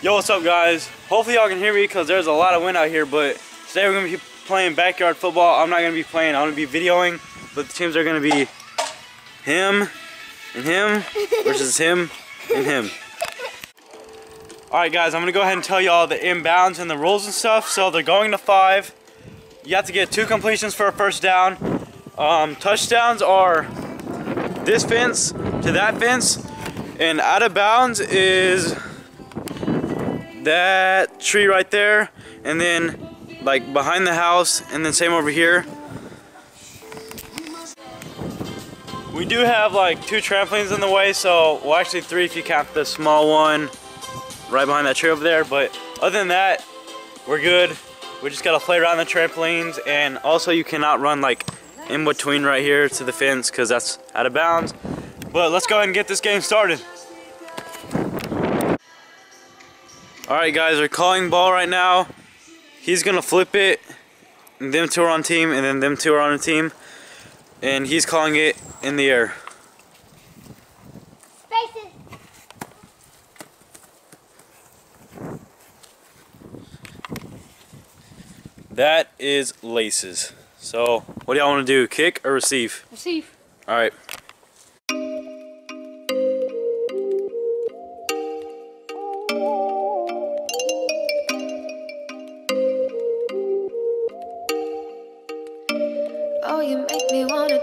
Yo, what's up guys? Hopefully y'all can hear me because there's a lot of wind out here, but today we're going to be playing backyard football. I'm not going to be playing, I'm going to be videoing, but the teams are going to be him and him versus him and him. Alright guys, I'm going to go ahead and tell y'all the inbounds and the rules and stuff. So they're going to 5. You have to get 2 completions for a first down. Touchdowns are this fence to that fence, and out of bounds is that tree right there, and then like behind the house, and then same over here. We do have like 2 trampolines in the way, so well, actually 3 if you count the small one right behind that tree over there, but other than that we're good. We just gotta play around the trampolines, and also you cannot run like in between right here to the fence because that's out of bounds. But let's go ahead and get this game started. Alright guys, we're calling ball right now. He's gonna flip it, and them 2 are on team, and then them 2 are on a team, and he's calling it in the air. Spaces. That is laces. So what do y'all want to do, kick or receive? Receive. Alright. Oh, you make me want to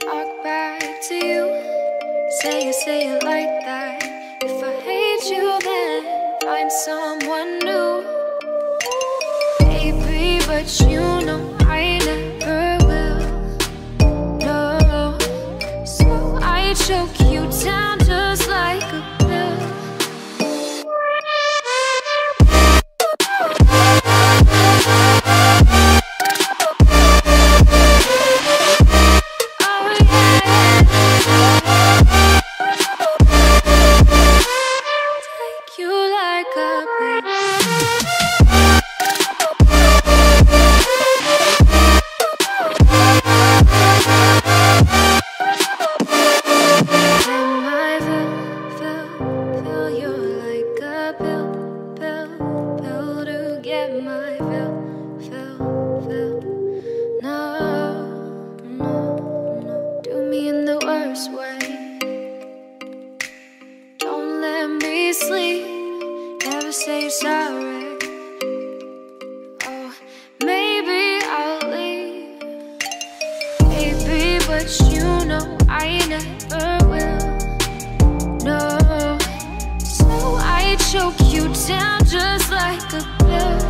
talk back to you. Say it like that. If I hate you, then find someone new. Baby, but you know I never will. No, so I choke you down just like a sorry. Oh, maybe I'll leave. Baby, but you know I never will. No, so I choke you down just like a pill.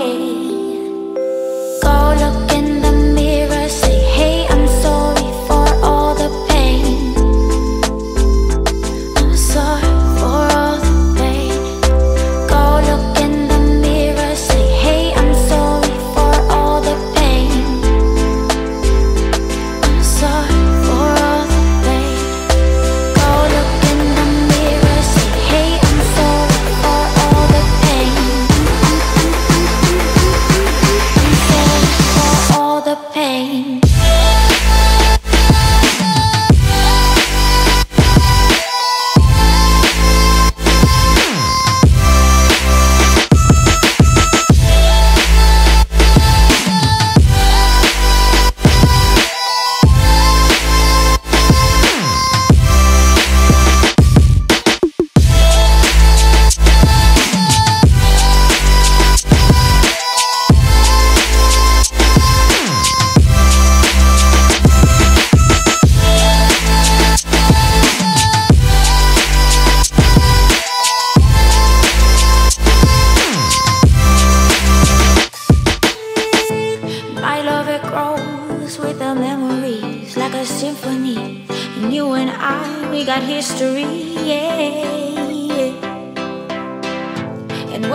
Go look in the mirror, say, hey, I'm sorry for all the pain. I'm sorry.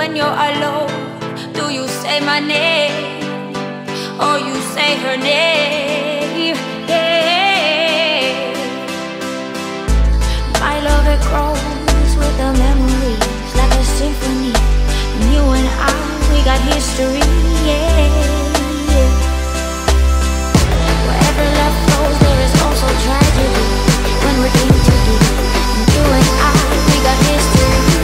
when you're alone? Do you say my name, or you say her name? My love, it grows with the memories, like a symphony. And you and I, we got history, Wherever love flows, there is also tragedy. When we're in too deep, and you and I, we got history,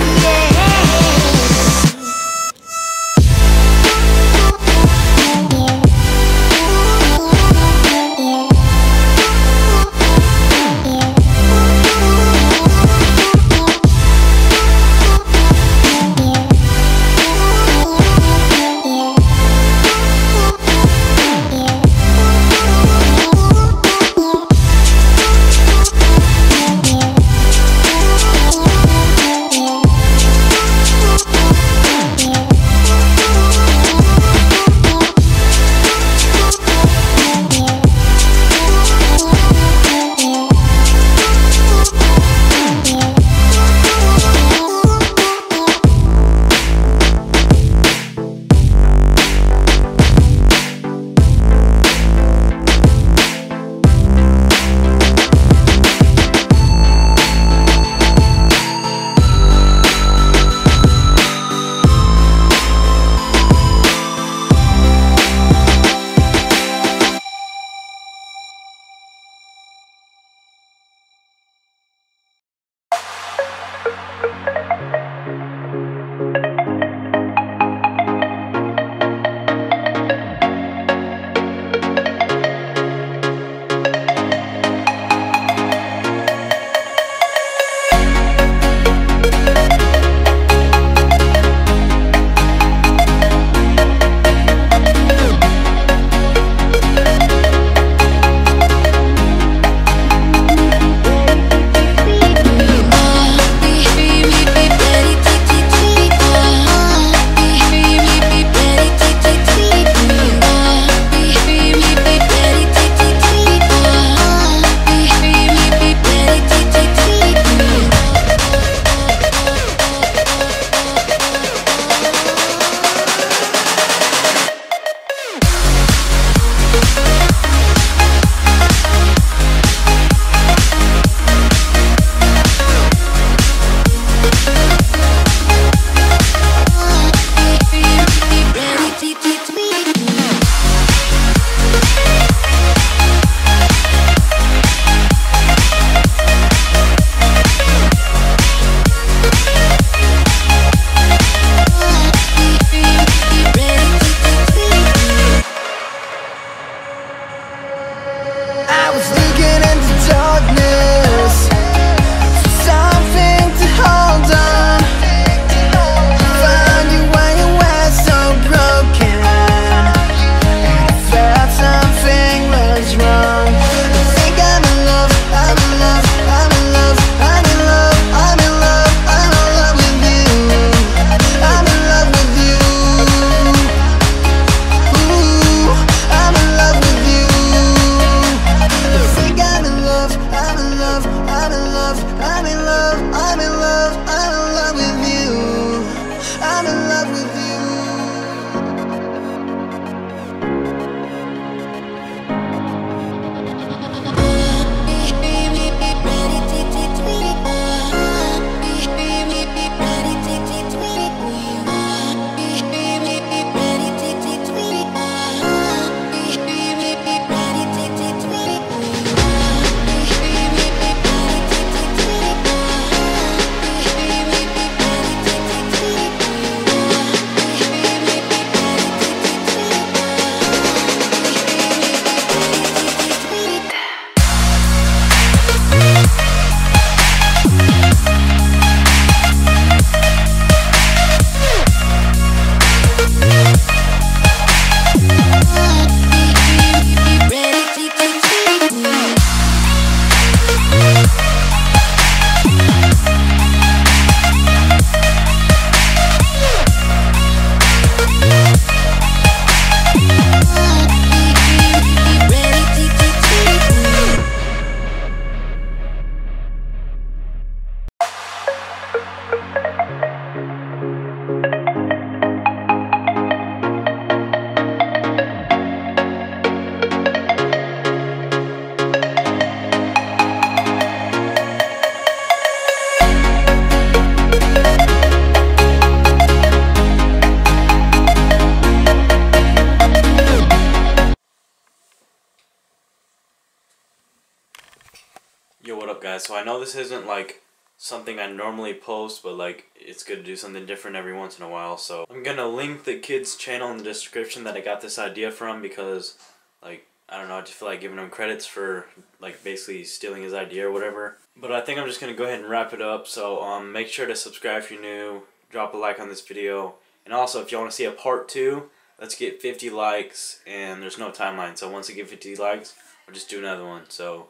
so I know this isn't like something I normally post, but like it's good to do something different every once in a while. So I'm gonna link the kid's channel in the description that I got this idea from, because like I don't know, I just feel like giving him credits for like basically stealing his idea or whatever. But I think I'm just gonna go ahead and wrap it up. So make sure to subscribe if you're new, drop a like on this video, and also if you want to see a part 2, let's get 50 likes, and there's no timeline, so once I get 50 likes, I'll just do another one. So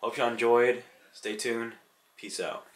hope y'all enjoyed, stay tuned, peace out.